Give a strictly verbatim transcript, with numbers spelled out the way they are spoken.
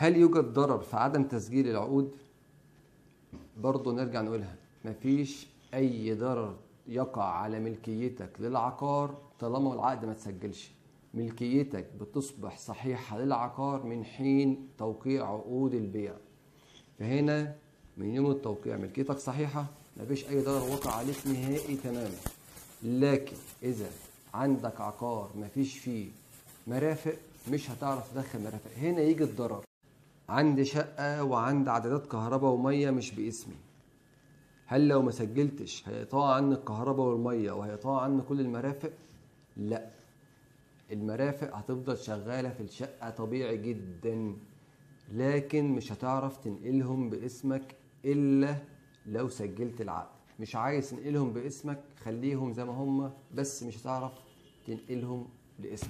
هل يوجد ضرر في عدم تسجيل العقود؟ برضه نرجع نقولها، مفيش أي ضرر يقع على ملكيتك للعقار طالما العقد ما تسجلش. ملكيتك بتصبح صحيحة للعقار من حين توقيع عقود البيع. فهنا من يوم التوقيع ملكيتك صحيحة، مفيش أي ضرر وقع عليك نهائي تماما. لكن إذا عندك عقار مفيش فيه مرافق مش هتعرف تدخل مرافق، هنا يجي الضرر. عندي شقة وعندي عدادات كهرباء ومية مش باسمي، هل لو ما سجلتش هيقطع عني الكهرباء والمية وهيقطع عني كل المرافق؟ لا، المرافق هتفضل شغالة في الشقة طبيعي جدا، لكن مش هتعرف تنقلهم باسمك إلا لو سجلت العقد. مش عايز تنقلهم باسمك خليهم زي ما هم، بس مش هتعرف تنقلهم لاسمك.